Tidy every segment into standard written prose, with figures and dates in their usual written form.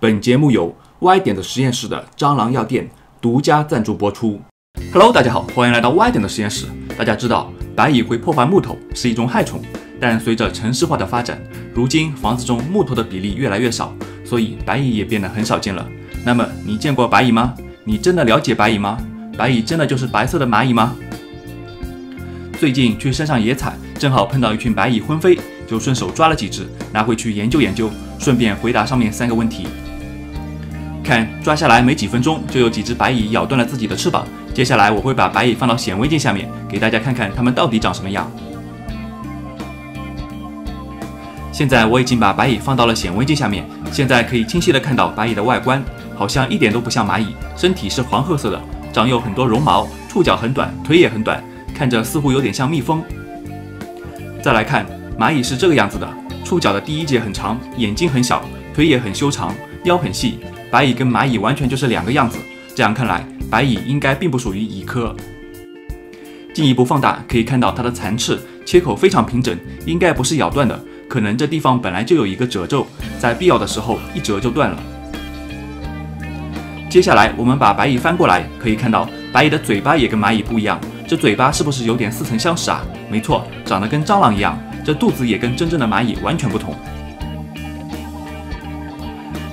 本节目由Y点的实验室的蟑螂药店独家赞助播出。Hello， 大家好，欢迎来到 Y 点的实验室。大家知道，白蚁会破坏木头，是一种害虫。但随着城市化的发展，如今房子中木头的比例越来越少，所以白蚁也变得很少见了。那么你见过白蚁吗？你真的了解白蚁吗？白蚁真的就是白色的蚂蚁吗？最近去山上野采，正好碰到一群白蚁婚飞，就顺手抓了几只，拿回去研究研究，顺便回答上面三个问题。看，抓下来没几分钟，就有几只白蚁咬断了自己的翅膀。接下来我会把白蚁放到显微镜下面，给大家看看它们到底长什么样。现在我已经把白蚁放到了显微镜下面，现在可以清晰地看到白蚁的外观，好像一点都不像蚂蚁，身体是黄褐色的，长有很多绒毛，触角很短，腿也很短。看着似乎有点像蜜蜂。再来看，蚂蚁是这个样子的，触角的第一节很长，眼睛很小，腿也很修长，腰很细。白蚁跟蚂蚁完全就是两个样子。这样看来，白蚁应该并不属于蚁科。进一步放大，可以看到它的残翅，切口非常平整，应该不是咬断的，可能这地方本来就有一个褶皱，在必要的时候一折就断了。接下来我们把白蚁翻过来，可以看到白蚁的嘴巴也跟蚂蚁不一样。这嘴巴是不是有点似曾相识啊？没错，长得跟蟑螂一样。这肚子也跟真正的蚂蚁完全不同。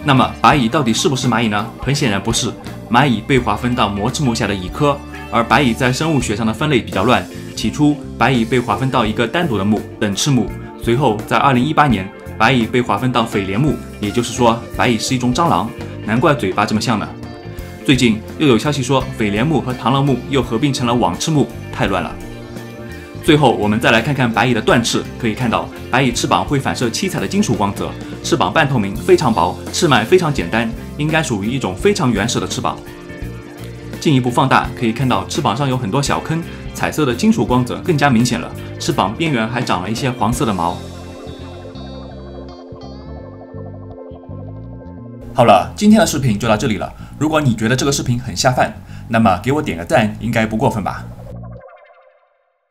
那么白蚁到底是不是蚂蚁呢？很显然不是。蚂蚁被划分到膜翅目下的蚁科，而白蚁在生物学上的分类比较乱。起初，白蚁被划分到一个单独的目——等翅目。随后，在2018年，白蚁被划分到蜚蠊目，也就是说，白蚁是一种蟑螂。难怪嘴巴这么像呢。最近又有消息说，蜚蠊目和螳螂目又合并成了网翅目，太乱了。最后，我们再来看看白蚁的断翅，可以看到白蚁翅膀会反射七彩的金属光泽，翅膀半透明，非常薄，翅脉非常简单，应该属于一种非常原始的翅膀。进一步放大，可以看到翅膀上有很多小坑，彩色的金属光泽更加明显了，翅膀边缘还长了一些黄色的毛。好了，今天的视频就到这里了。如果你觉得这个视频很下饭，那么给我点个赞，应该不过分吧？